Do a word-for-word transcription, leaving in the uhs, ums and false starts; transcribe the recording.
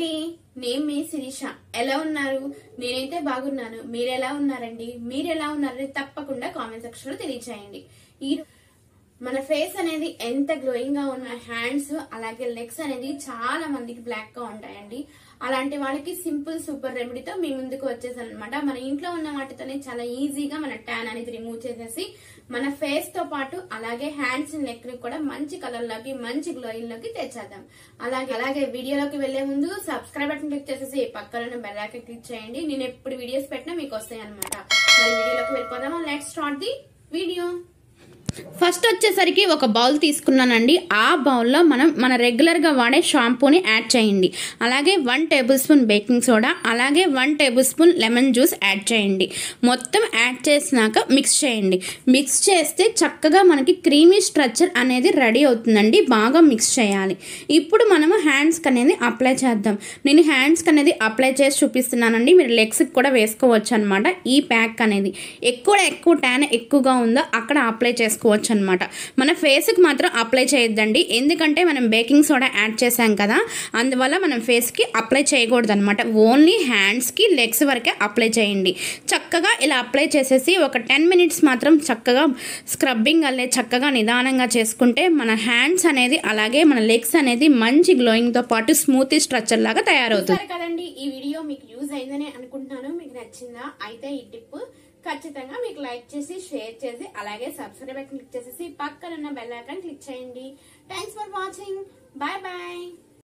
Andy, name me Sirisha. Alone Naru, Nirete Bagunanu, Mirela Narandi, Mirela Nare Tapakunda comment section of the rich Andy. Mana face and the end glowing on my hands, alake legs and the chala mandik black count Andy. Alante Valaki simple super remedy, Mimun the coaches and Mata Marinclo and Matatan chala easy gum and a tan and it removes the Mana face to patu, alage hands and neck record a munchi color lucky, munchi glowing lucky techadam. Alagalaga video lucky velemundu, subscribe at Texas, Pakar and a Balaka Chandy, in a put videos petna because they are Mata. Let's start the video. First వచ్చేసరికి ఒక bowl తీసుకున్నానండి ఆ bowl లో మనం మన regular గా వాడే షాంపూని add చేయండి అలాగే one tablespoon baking soda అలాగే one tablespoon lemon juice add చేయండి మొత్తం యాడ్ చేసినాక మిక్స్ చేయండి మిక్స్ చేస్తే చక్కగా మనకి క్రీమీ స్ట్రక్చర్ అనేది రెడీ అవుతుందండి బాగా మిక్స్ చేయాలి ఇప్పుడు మనం హ్యాండ్స్ కనేది అప్లై చేద్దాం నేను హ్యాండ్స్ కనేది అప్లై చేసి చూపిస్తున్నానండి మీరు లెగ్స్ కి కూడా వేసుకోవచ్చు అన్నమాట ఈ ప్యాక్ అనేది ఎక్కువ ఎక్కువ టాన్ ఎక్కువగా ఉందో అక్కడ అప్లై చేసుకో మన ఫేస్ కి మాత్రం అప్లై చేయొద్దండి ఎందుకంటే మనం బేకింగ్ సోడా యాడ్ చేసాం కదా అందువల్ల మనం ఫేస్ కి అప్లై చేయకూడదన్నమాట ఓన్లీ హ్యాండ్స్ కి లెగ్స్ వరకే అప్లై చేయండి చక్కగా ఇలా అప్లై చేసేసి ఒక ten నిమిషాలు మాత్రం చక్కగా స్క్రబ్బింగ్ అల్లే చక్కగా నిదానంగా చేసుకుంటే మన హ్యాండ్స్ అనేది అలాగే మన లెగ్స్ అనేది మంచి గ్లోయింగ్ తో పాటు స్మూత్ స్ట్రక్చర్ లాగా తయారవుతుంది కదండి ఈ వీడియో మీకు యూస్ అయ్యిందని అనుకుంటున్నాను మీకు నచ్చిందా అయితే ఈ టిప్ ఖచ్చితంగా మీకు లైక్ చేసి షేర్ చేసి అలాగే సబ్స్క్రైబ్ బటన్ క్లిక్ చేసి పక్కన ఉన్న బెల్ ఐకాన్ క్లిక్ చేయండి thanks for watching bye by